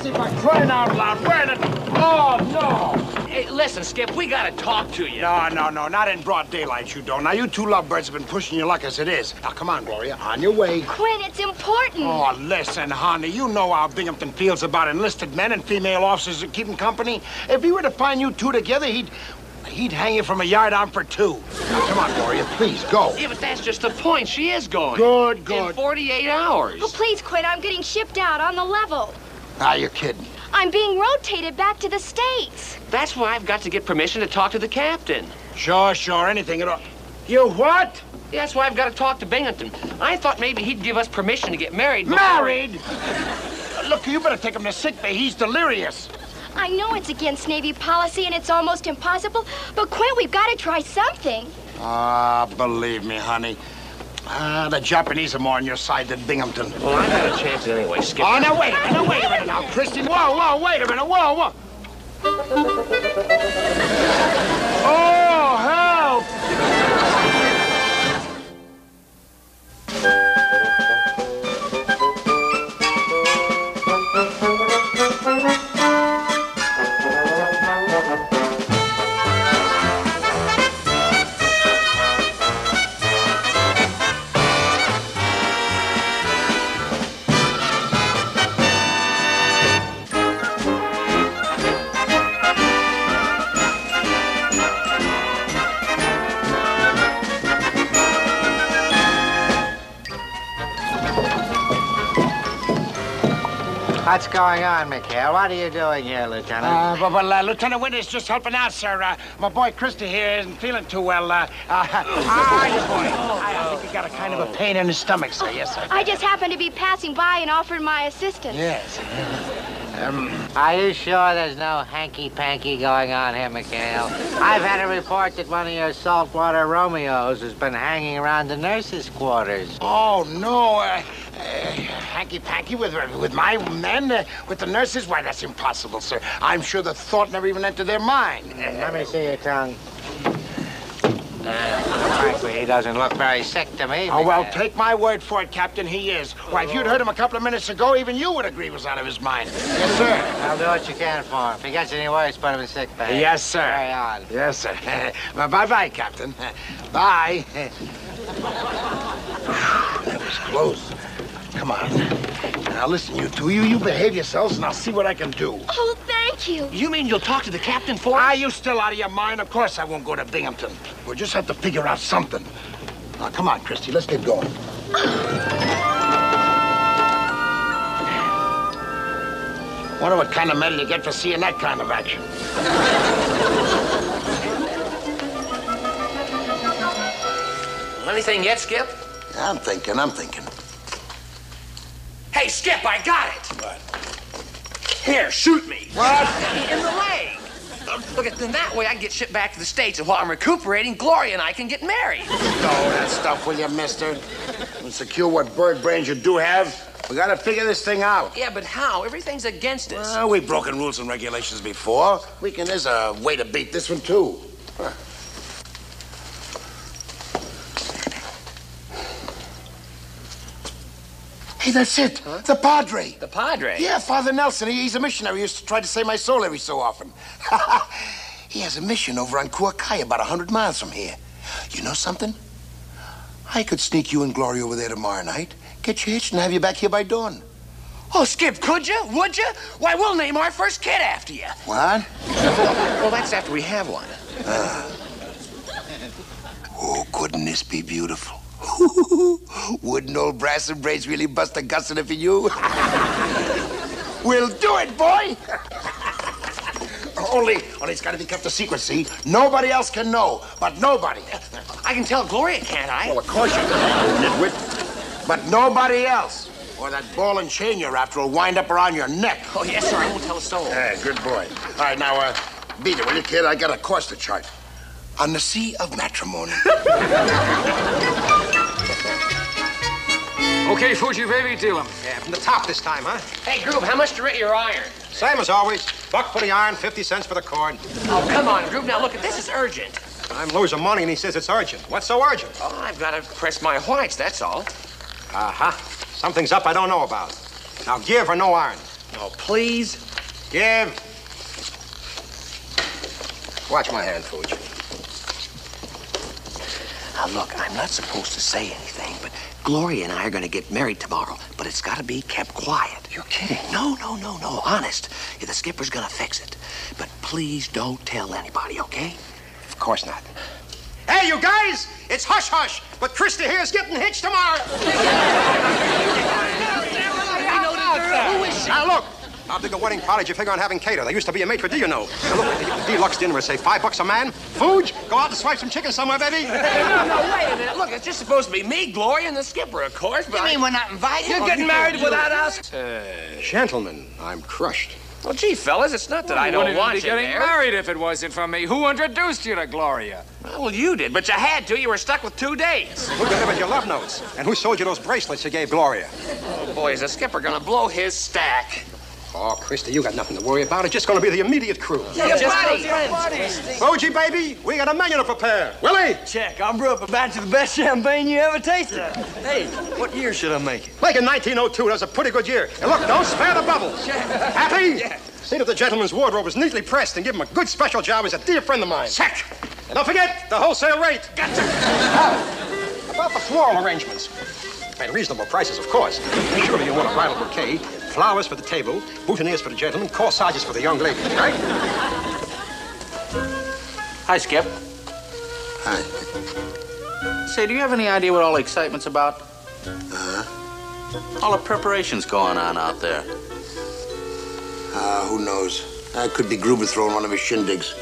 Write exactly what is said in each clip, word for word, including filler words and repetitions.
Christy, for crying out loud, where the... Oh, no! Hey, listen, Skip, we gotta talk to you. No, no, no, not in broad daylight, you don't. Now, you two lovebirds have been pushing your luck as it is. Now, come on, Gloria, on your way. Quinn, it's important. Oh, listen, honey, you know how Binghamton feels about enlisted men and female officers that keep him company. If he were to find you two together, he'd... He'd hang you from a yard on for two. Now, come on, Gloria, please, go. Yeah, but that's just the point. She is going. Good, good. In forty-eight hours. Oh, please, Quinn, I'm getting shipped out on the level. Ah, you're kidding. I'm being rotated back to the States. That's why I've got to get permission to talk to the captain. Sure, sure, anything at all. You what? Yeah, that's why I've got to talk to Binghamton. I thought maybe he'd give us permission to get married. Married? Before... Look, you better take him to sick bay. He's delirious. I know it's against Navy policy and it's almost impossible, but Quinn, we've got to try something. Ah, uh, believe me, honey. Ah, uh, the Japanese are more on your side than Binghamton. Well, I got a chance anyway, Skip. Oh, now wait, now wait a minute now, Christy. Whoa, whoa, wait a minute, whoa, whoa. Oh, help! What's going on, Mikhail? What are you doing here, Lieutenant? Uh, well, well uh, Lieutenant Winters just helping out, sir. Uh, my boy Christy here isn't feeling too well. Uh, uh, how are you, boy? Oh, I, I think he's got a kind of a pain in his stomach, sir. Oh, yes, sir. I just happened to be passing by and offered my assistance. Yes. Um, are you sure there's no hanky-panky going on here, Mikhail? I've had a report that one of your saltwater Romeos has been hanging around the nurses' quarters. Oh, no. Uh, Uh, hanky-panky with, with my men, uh, with the nurses? Why, that's impossible, sir. I'm sure the thought never even entered their mind. Uh, Let me see your tongue. Uh, frankly, he doesn't look very sick to me. Oh, well, take my word for it, Captain, he is. Why, if you'd heard him a couple of minutes ago, even you would agree was out of his mind. Yes, sir. I'll do what you can for him. If he gets any worse, put him in sick bay. Yes, sir. Carry on. Yes, sir. Bye-bye, Captain. Bye. That was close. Come on. Now, listen, you two. You, you behave yourselves, and I'll see what I can do. Oh, thank you. You mean you'll talk to the captain for us? Are you still out of your mind? Of course I won't go to Binghamton. We'll just have to figure out something. Now, come on, Christy. Let's get going. Wonder what kind of medal you get for seeing that kind of action. Anything yet, Skip? I'm thinking, I'm thinking. Hey, Skip, I got it. What? Here, shoot me. What? In the leg. Look, then that way I can get shipped back to the States, and while I'm recuperating, Gloria and I can get married. No, that stuff, will you, mister? And secure what bird brains you do have. We gotta figure this thing out. Yeah, but how? Everything's against us. Well, we've broken rules and regulations before. We can, there's a way to beat this one, too. Huh. Hey, that's it. Huh? The Padre. The Padre? Yeah, Father Nelson. He, he's a missionary. He used to try to save my soul every so often. He has a mission over on Kuakai, about a hundred miles from here. You know something? I could sneak you and Gloria over there tomorrow night, get you hitched, and have you back here by dawn. Oh, Skip, could you? Would you? Why, we'll name our first kid after you. What? Well, that's after we have one. Uh. Oh, couldn't this be beautiful? Wouldn't old Brass and Braids really bust a gusset if he knew? We'll do it, boy! only, only it's got to be kept a secret, see? Nobody else can know, but nobody. I can tell Gloria, can't I? Well, of course you can, nitwit. But nobody else. Or that ball and chain you're after will wind up around your neck. Oh, yes, sir, I won't tell a soul. Yeah, good boy. All right, now, uh, beat it, will you, kid? I got a course to chart. On the sea of matrimony. Okay, Fuji, baby, deal him. Yeah, from the top this time, huh? Hey, Groove, how much to rent your iron? Same as always. Buck for the iron, fifty cents for the cord. Oh, come on, Groove. Now, look, this is urgent. I'm losing money, and he says it's urgent. What's so urgent? Oh, I've got to press my whites, that's all. Uh-huh. Something's up I don't know about. Now, give or no iron? Oh, please. Give. Watch my hand, Fuji. Now, look, I'm not supposed to say anything, but Gloria and I are going to get married tomorrow, but it's got to be kept quiet. You're kidding. No, no, no, no. Honest. Yeah, the skipper's going to fix it. But please don't tell anybody, okay? Of course not. Hey, you guys! It's hush-hush, but Christy here's getting hitched tomorrow. Who is she? Now, look. I'll dig a wedding party you figure on having cater. There used to be a maitre d', you know. Now, look, the deluxe dinner is, say, five bucks a man. Food? Go out and swipe some chicken somewhere, baby. Hey, no, no, wait a minute. Look, it's just supposed to be me, Gloria, and the skipper, of course. But you mean we're not invited? You're getting married without us? Uh, Gentlemen, I'm crushed. Well, gee, fellas, it's not that well, I don't want you getting there. Married if it wasn't for me. Who introduced you to Gloria? Well, you did, but you had to. You were stuck with two days. Who delivered your love notes? And who sold you those bracelets you gave Gloria? Oh, boy, is the skipper gonna blow his stack? Oh, Christy, you got nothing to worry about. It's just gonna be the immediate crew. Yeah, yeah, just buddy. Buddy. Bogie, baby, we got a menu to prepare. Willie! Check. I'll brew up a batch of the best champagne you ever tasted. Hey, what year should I make it? Make it nineteen oh two. That was a pretty good year. And look, don't spare the bubbles. Check. Happy? Yeah. See that the gentleman's wardrobe is neatly pressed and give him a good special job as a dear friend of mine. Check. And don't forget the wholesale rate. Gotcha. Oh, about the floral arrangements. At reasonable prices, of course. Surely you want a bridal bouquet, flowers for the table, boutonnieres for the gentleman, corsages for the young lady, right? Hi, Skip. Hi. Say, do you have any idea what all the excitement's about? Uh-huh. All the preparations going on out there. Uh, who knows? That could be Gruber throwing one of his shindigs.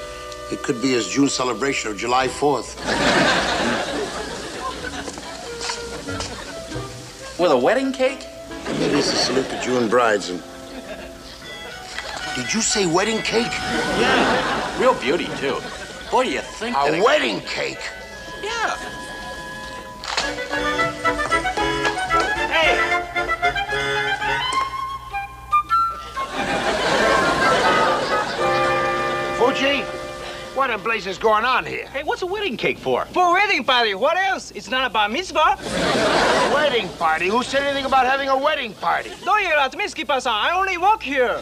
It could be his June celebration of July fourth. With a wedding cake? Maybe it's a salute to June brides and... Did you say wedding cake? Yeah. Real beauty, too. Boy, do you think a that... A wedding cake? Yeah. Hey! Fuji, what in blazes going on here? Hey, what's a wedding cake for? For a wedding party. What else? It's not a bar mitzvah. Wedding party? Who said anything about having a wedding party? Don't yell at me, Skipper-san. I only work here.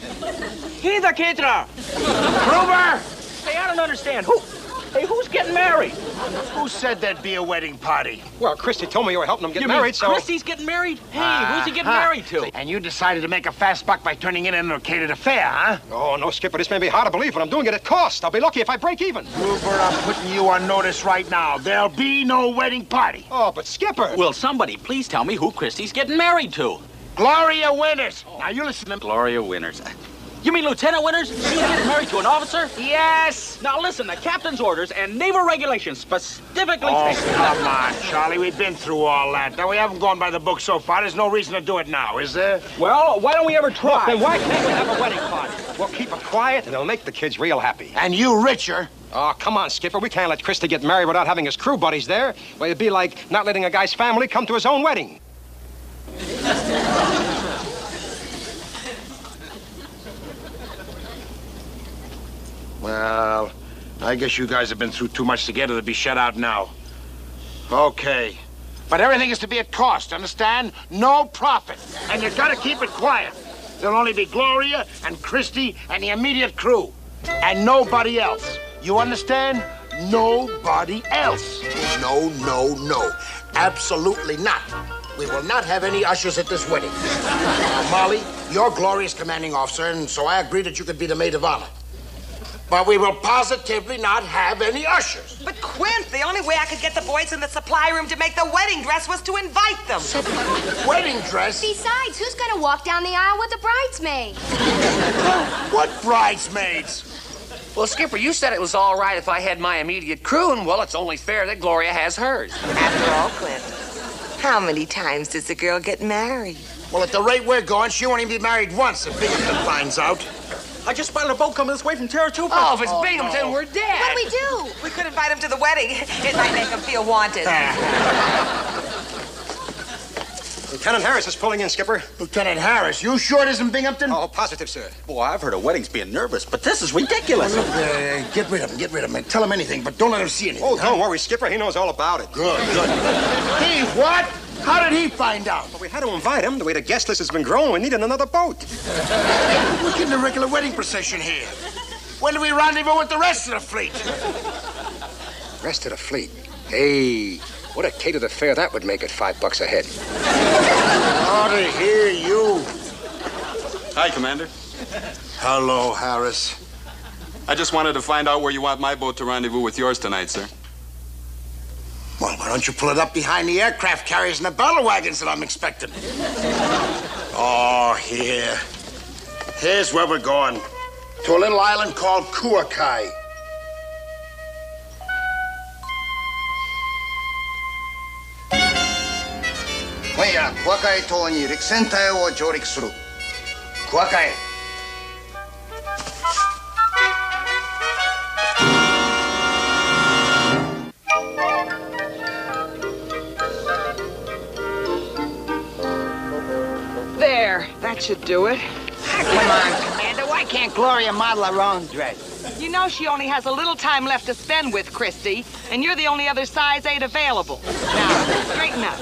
He's a caterer. Gruber! Hey, I don't understand. Who? Hey, who's getting married? Who said there'd be a wedding party? Well, Christy told me you were helping him get you married, mean so... Christy's getting married? Hey, uh, who's he getting huh. married to? And you decided to make a fast buck by turning in an located affair, huh? Oh, no, Skipper, this may be hard to believe, but I'm doing it at cost. I'll be lucky if I break even. Gruber, I'm putting you on notice right now. There'll be no wedding party. Oh, but Skipper... Will somebody please tell me who Christy's getting married to? Gloria Winters. Oh. Now, you listen to... Gloria Winters. You mean Lieutenant Winters? She's getting married to an officer? Yes! Now listen, the captain's orders and naval regulations specifically... Oh, say come on, Charlie, we've been through all that. Now, we haven't gone by the book so far. There's no reason to do it now, is there? Well, why don't we ever try? Then why can't we have a wedding party? We'll keep it quiet, and it'll make the kids real happy. And you richer. Oh, come on, Skipper. We can't let Christy get married without having his crew buddies there. Well, it'd be like not letting a guy's family come to his own wedding. Well, I guess you guys have been through too much together to be shut out now. Okay. But everything is to be at cost, understand? No profit. And you gotta keep it quiet. There'll only be Gloria and Christy and the immediate crew. And nobody else. You understand? Nobody else. No, no, no. Absolutely not. We will not have any ushers at this wedding. Now, Molly, you're Gloria's commanding officer, and so I agree that you could be the maid of honor. But we will positively not have any ushers. But, Quint, the only way I could get the boys in the supply room to make the wedding dress was to invite them. Wedding dress? Besides, who's going to walk down the aisle with the bridesmaids? What bridesmaids? Well, Skipper, you said it was all right if I had my immediate crew, and, well, it's only fair that Gloria has hers. After all, Quint, how many times does a girl get married? Well, at the rate we're going, she won't even be married once if Binghamton finds out. I just spotted a boat coming this way from Terratupa. Oh, if it's oh, Binghamton, no. We're dead. What do we do? We could invite him to the wedding. It might make him feel wanted. Lieutenant Harris is pulling in, Skipper. Lieutenant Harris, you sure it isn't Binghamton? Oh, positive, sir. Boy, I've heard of weddings being nervous, but this is ridiculous. Well, look, uh, get rid of him, get rid of him. Tell him anything, but don't let him see anything. Oh, huh? Don't worry, Skipper. He knows all about it. Good, good. He what? How did he find out? Well, we had to invite him. The way the guest list has been growing, we needed another boat. We're getting a regular wedding procession here. When do we rendezvous with the rest of the fleet? Rest of the fleet? Hey, what a catered affair that would make at five bucks a head. Out of here, you. Hi, Commander. Hello, Harris. I just wanted to find out where you want my boat to rendezvous with yours tonight, sir. Well, why don't you pull it up behind the aircraft carriers and the battle wagons that I'm expecting? Oh, here. Here's where we're going. To a little island called Kuakai. Kuakai Toa ni Riksentai wo jorik suru. Kuakai. There, that should do it. Ah, come on, Commander. Why can't Gloria model her own dress? You know she only has a little time left to spend with Christy, and you're the only other size eight available. Now, straighten up.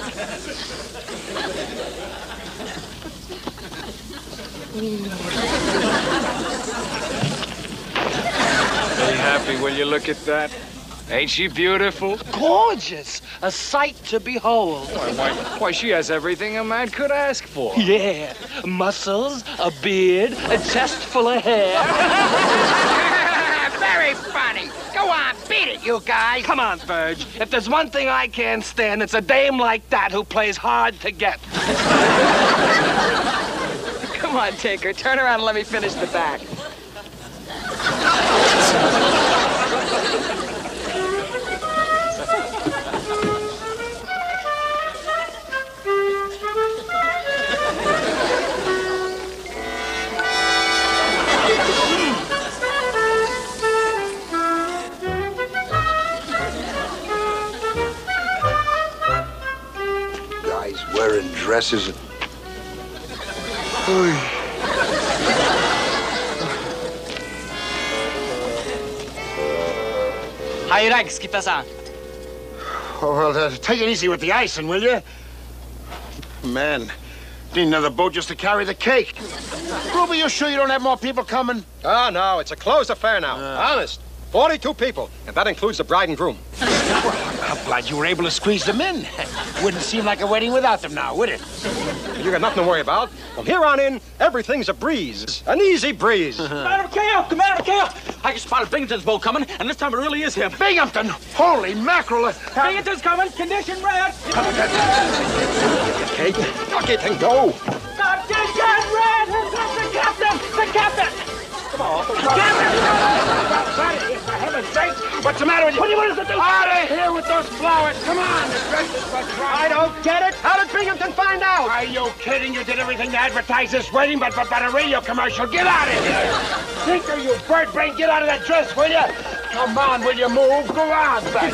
Be happy, will you look at that? Ain't she beautiful? Gorgeous! A sight to behold. Why, why, why, she has everything a man could ask for. Yeah. Muscles, a beard, a chest full of hair. Very funny. Go on, beat it, you guys. Come on, Verge. If there's one thing I can't stand, it's a dame like that who plays hard to get. Come on, Tinker. Turn around and let me finish the back. Guys wearing dresses and... Oy. How you like, Skipper-san? Oh, well, uh, take it easy with the icing, will you? Man, need another boat just to carry the cake. Ruby, you sure you don't have more people coming? Oh, no, it's a closed affair now. Uh. Honest, forty-two people, and that includes the bride and groom. Well, I'm glad you were able to squeeze them in. Wouldn't seem like a wedding without them now, would it? You got nothing to worry about. From here on in, everything's a breeze. An easy breeze. Uh-huh. Commander McHale! Commander McHale! I just spotted Binghamton's boat coming, and this time it really is him. Binghamton! Holy mackerel! Binghamton's coming! Condition red! Kate, knock it and go! Condition red! The captain! The captain! Come on, the captain! For heaven's sake! What's the matter with you? What do you want us to do? Out of here with those flowers! Come on! I don't get it! How did Binghamton find out? Are you kidding? You did everything to advertise this wedding, but but, but a radio commercial. Get out of here! Tinker, you bird brain, get out of that dress, will you? Come on, will you move? Go on, back.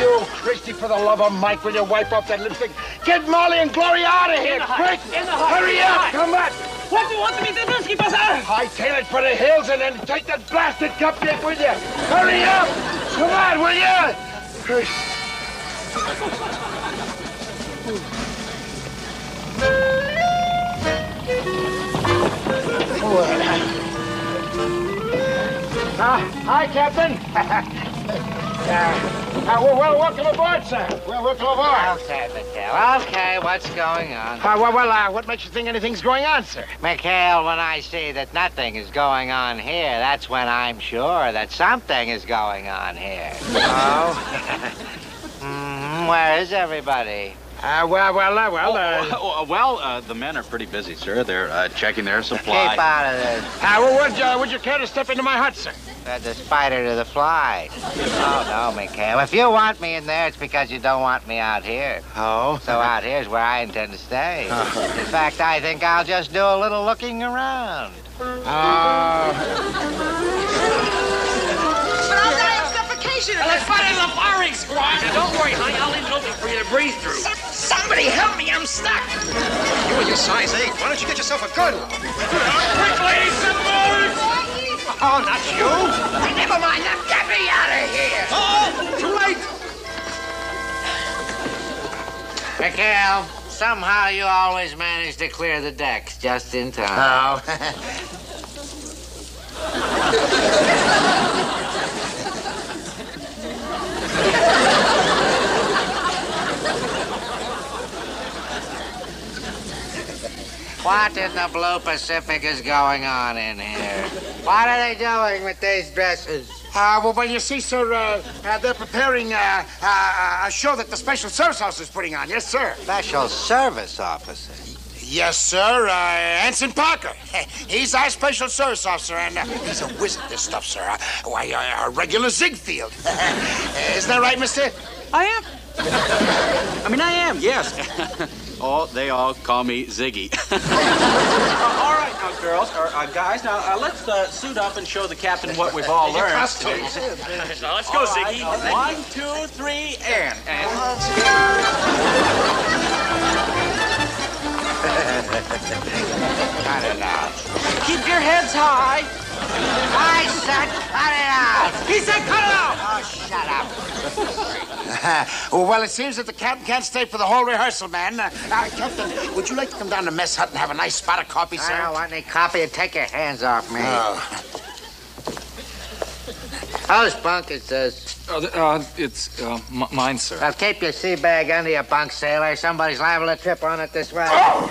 You, Christy, for the love of Mike, will you wipe off that lipstick? Get Molly and Gloria out of here, in the quick! In the hurry in up! The Come on! What do you want me to do, Skipper? Hightail it for the hills and then take that blasted cupcake with you. Hurry up! Come on, will you? Ah, hi, Captain. uh, uh, well, well, welcome aboard, sir. Well, welcome aboard. Okay, McHale. Okay, what's going on? Uh, well, well uh, what makes you think anything's going on, sir? McHale, when I see that nothing is going on here, that's when I'm sure that something is going on here. Oh? Mm, where is everybody? Uh, well, well, uh, well, uh... Oh, uh well, uh, the men are pretty busy, sir. They're uh, checking their supply. Keep out of this. Uh, well, would, uh, would you care to step into my hut, sir? Uh, the spider to the fly. Oh, no, McHale. If you want me in there, it's because you don't want me out here. Oh? So out here's where I intend to stay. Oh. In fact, I think I'll just do a little looking around. Oh. But I'll die of suffocation. Well, let's fight in the firing squad. Now, don't worry, honey. I'll leave it open for you to breathe through. Somebody help me, I'm stuck! You and your size eight, why don't you get yourself a gun? Quick, ladies, some more! Oh, not you! Hey, never mind, now get me out of here! Oh, too late! Mikhail, somehow you always manage to clear the decks just in time. Oh. What in the blue Pacific is going on in here? What are they doing with these dresses? Uh, well, well, you see, sir, uh, uh, they're preparing uh, uh, a show that the Special Service Officer is putting on. Yes, sir. Special Service Officer? Yes, sir. Uh, Anson Parker. He's our Special Service Officer, and uh, he's a whiz at this stuff, sir. Uh, why, uh, a regular Ziegfeld. Isn't that right, mister? I am. I mean, I am, yes. Oh, they all call me Ziggy. uh, all right, now, girls, or uh, guys, now, uh, let's uh, suit up and show the captain what we've all learned. Now, let's go, all Ziggy. Right. One, two, three, and... and... Cut it out. Keep your heads high. I said cut it out. He said cut it out. Oh, shut up. Uh, well, it seems that the captain can't stay for the whole rehearsal, man. Uh, uh, captain, would you like to come down to mess hut and have a nice spot of coffee, sir? I don't want any coffee. Take your hands off me. Oh. Whose bunk is this? Uh, uh, it's uh, m mine, sir. Now, keep your sea bag under your bunk, sailor. Somebody's liable to trip on it this way. Oh!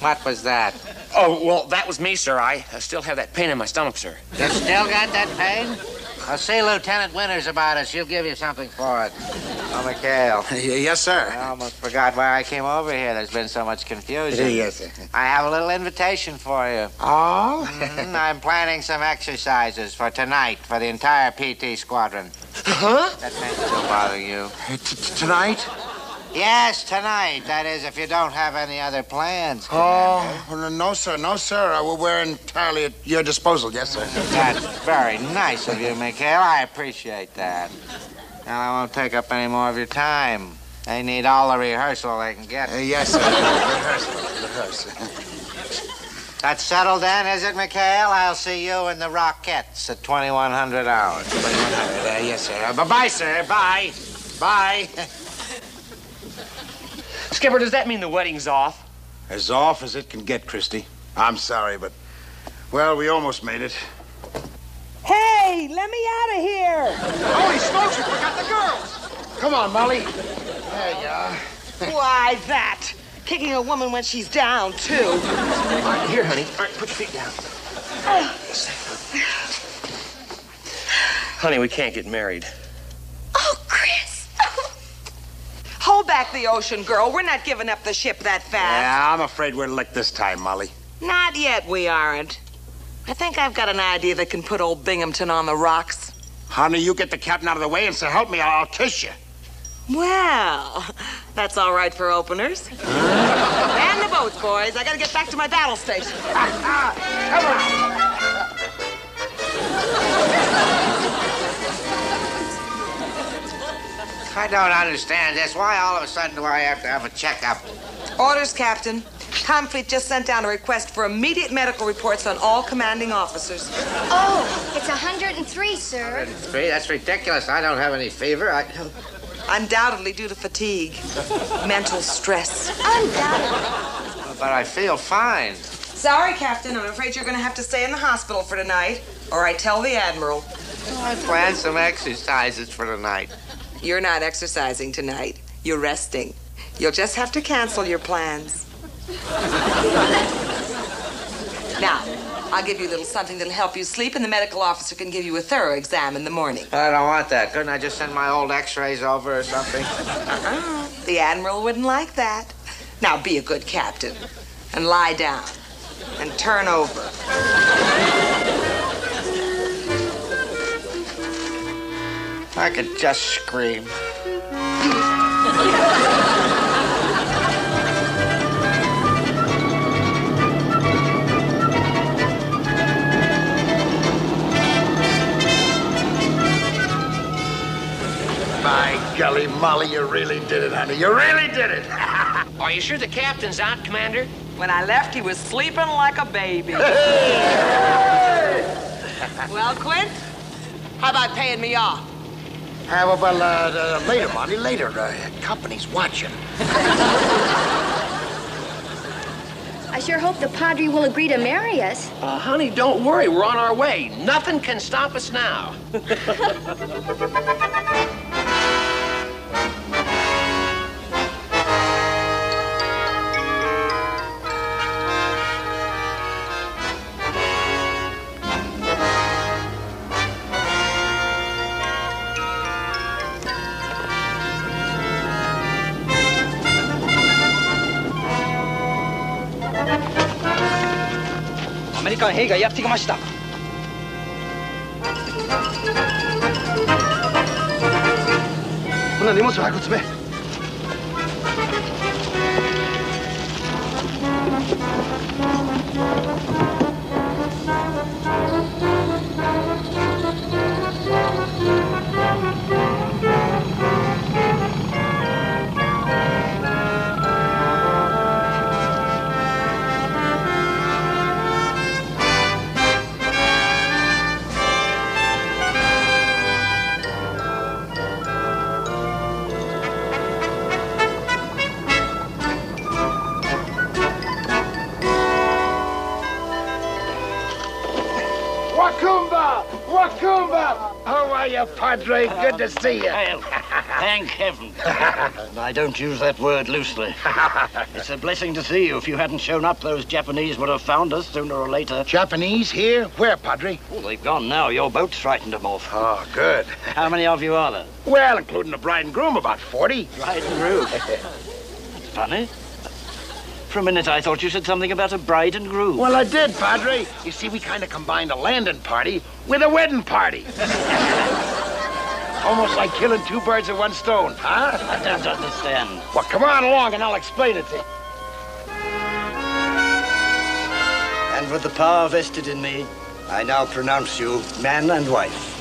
What was that? Oh, well, that was me, sir. I uh, still have that pain in my stomach, sir. You still got that pain? I'll see Lieutenant Winters about it. She'll give you something for it. Oh, Mikhail. Yes, sir. I almost forgot why I came over here. There's been so much confusion. Yes, sir. I have a little invitation for you. Oh? Mm-hmm. I'm planning some exercises for tonight for the entire P T squadron. Huh? That may still bother you. Tonight? Yes, tonight. That is, if you don't have any other plans. Oh, well, no, sir. No, sir. Uh, we're entirely at your disposal. Yes, sir. That's very nice of you, Mikhail. I appreciate that. And I won't take up any more of your time. They need all the rehearsal they can get. Uh, yes, sir. Rehearsal. Rehearsal. That's settled then, is it, Mikhail? I'll see you in the Rockettes at twenty-one hundred hours. twenty-one hundred, uh, yes, sir. Uh, bye-bye, sir. Bye. Bye. Skipper, does that mean the wedding's off? As off as it can get, Christy. I'm sorry, but, well, we almost made it. Hey, let me out of here! Holy smokes, we got the girls! Come on, Molly. There you are. Why, that? Kicking a woman when she's down, too. All right, here, honey. All right, put your feet down. Uh, honey, we can't get married. Hold back the ocean, girl. We're not giving up the ship that fast. Yeah, I'm afraid we're licked this time, Molly. Not yet, we aren't. I think I've got an idea that can put old Binghamton on the rocks. Honey, you get the captain out of the way and say, help me, I'll kiss you. Well, that's all right for openers. And the boats, boys. I gotta get back to my battle station. Come on. I don't understand this. Why all of a sudden do I have to have a checkup? Orders, Captain. ComFleet just sent down a request for immediate medical reports on all commanding officers. Oh, it's one hundred and three, sir. one hundred and three? That's ridiculous. I don't have any fever. I... Undoubtedly due to fatigue. Mental stress. Undoubtedly. But I feel fine. Sorry, Captain. I'm afraid you're going to have to stay in the hospital for tonight, or I tell the Admiral. Well, I planned some exercises for tonight. You're not exercising tonight. You're resting. You'll just have to cancel your plans. Now, I'll give you a little something that'll help you sleep, and the medical officer can give you a thorough exam in the morning. I don't want that. Couldn't I just send my old x-rays over or something? Uh-uh. The Admiral wouldn't like that. Now, be a good captain, and lie down, and turn over. I could just scream. By golly, Molly, you really did it, honey. You really did it. Are you sure the captain's out, Commander? When I left, he was sleeping like a baby. Well, Quint, how about paying me off? Uh, well, uh, uh, later, Monty, later. Uh, company's watching. I sure hope the Padre will agree to marry us. Uh, honey, don't worry. We're on our way. Nothing can stop us now. Padre, good to see you. Well, thank heaven. I don't use that word loosely. It's a blessing to see you. If you hadn't shown up, those Japanese would have found us sooner or later. Japanese here? Where, Padre? Well, they've gone now. Your boat's frightened them off. Oh, good. How many of you are there? Well, including the bride and groom, about forty. Bride and groom? That's funny. For a minute, I thought you said something about a bride and groom. Well, I did, Padre. You see, we kind of combined a landing party with a wedding party. Almost like killing two birds with one stone, huh? I don't understand. Well, come on along and I'll explain it to you. And with the power vested in me, I now pronounce you man and wife.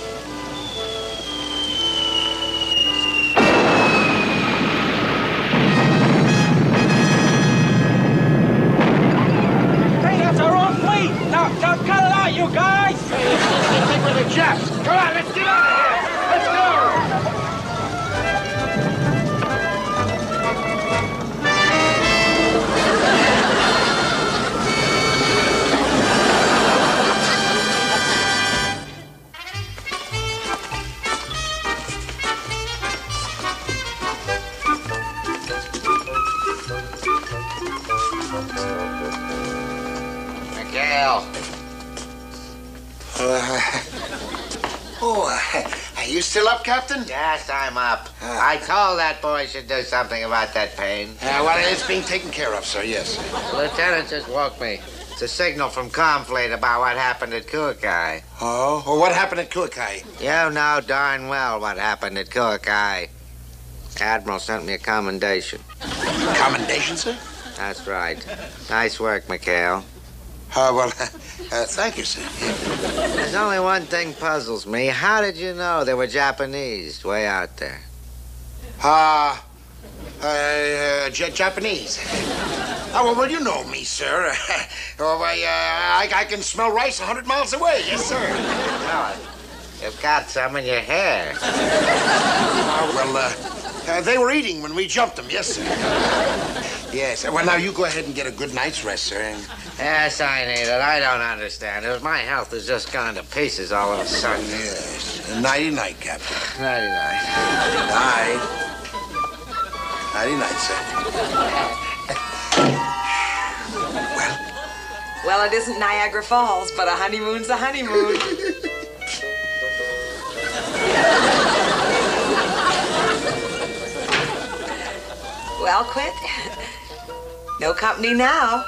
Yes, I'm up. Uh, I told that boy should do something about that pain. Uh, well, it's being taken care of, sir, yes. The lieutenant just woke me. It's a signal from ComFleet about what happened at Kuakai. Oh, well, what happened at Kuakai? You know darn well what happened at Kuakai. Admiral sent me a commendation. Commendation, sir? That's right. Nice work, Mikhail. Oh, uh, well, uh, thank you, sir. Yeah. There's only one thing puzzles me. How did you know they were Japanese way out there? Ah, uh, uh, J Japanese. Oh, well, well, you know me, sir. Oh, I, uh, I, I can smell rice a hundred miles away. Yes, sir. Well, you've got some in your hair. Oh, well, uh, uh, they were eating when we jumped them. Yes, sir. Yes. Well, now, you go ahead and get a good night's rest, sir. And... Yes, I need it. I don't understand it. My health has just gone to pieces all of a sudden. Yes. Nighty-night, Captain. Nighty-night. Night. Nighty-night, sir. Well? Well, it isn't Niagara Falls, but a honeymoon's a honeymoon. Well, quit. No company now.